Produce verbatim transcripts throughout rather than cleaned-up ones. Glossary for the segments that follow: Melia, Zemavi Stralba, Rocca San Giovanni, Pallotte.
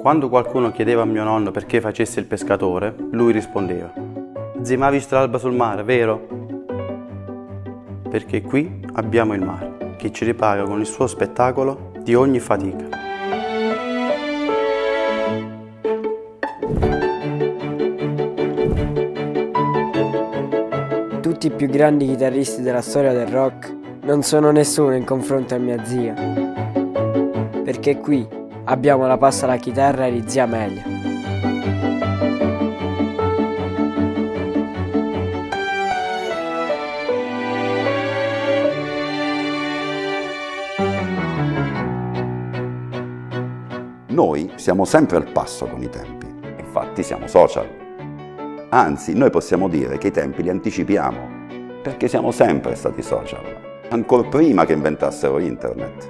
Quando qualcuno chiedeva a mio nonno perché facesse il pescatore, lui rispondeva: Zemavi Stralba sul mare, vero? Perché qui abbiamo il mare, che ci ripaga con il suo spettacolo di ogni fatica. Tutti i più grandi chitarristi della storia del rock non sono nessuno in confronto a mia zia, perché qui abbiamo la pasta alla chitarra di zia Melia. Noi siamo sempre al passo con i tempi, infatti siamo social. Anzi, noi possiamo dire che i tempi li anticipiamo, perché siamo sempre stati social, ancora prima che inventassero internet.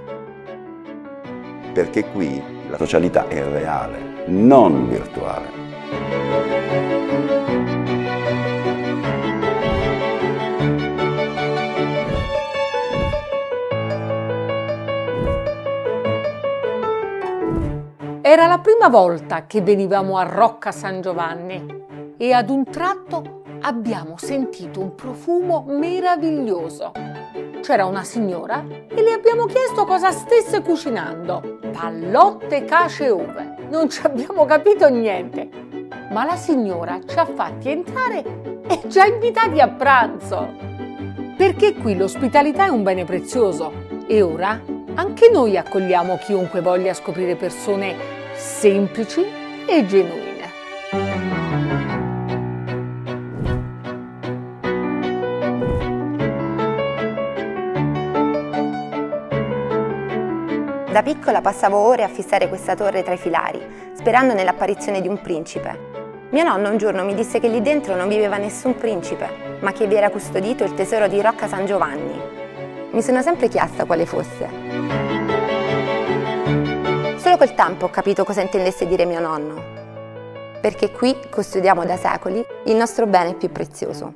Perché qui la socialità è reale, non virtuale. Era la prima volta che venivamo a Rocca San Giovanni. E ad un tratto abbiamo sentito un profumo meraviglioso. C'era una signora e le abbiamo chiesto cosa stesse cucinando. Pallotte, cace e uve. Non ci abbiamo capito niente. Ma la signora ci ha fatti entrare e ci ha invitati a pranzo. Perché qui l'ospitalità è un bene prezioso. E ora anche noi accogliamo chiunque voglia scoprire persone semplici e genuine. Da piccola passavo ore a fissare questa torre tra i filari, sperando nell'apparizione di un principe. Mio nonno un giorno mi disse che lì dentro non viveva nessun principe, ma che vi era custodito il tesoro di Rocca San Giovanni. Mi sono sempre chiesta quale fosse. Solo col tempo ho capito cosa intendesse dire mio nonno, perché qui custodiamo da secoli il nostro bene più prezioso.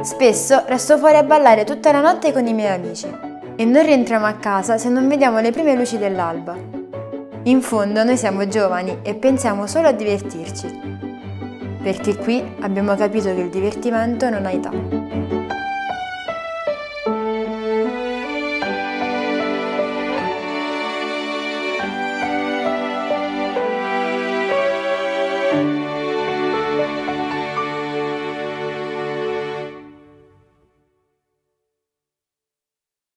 Spesso resto fuori a ballare tutta la notte con i miei amici e non rientriamo a casa se non vediamo le prime luci dell'alba. In fondo noi siamo giovani e pensiamo solo a divertirci, perché qui abbiamo capito che il divertimento non ha età.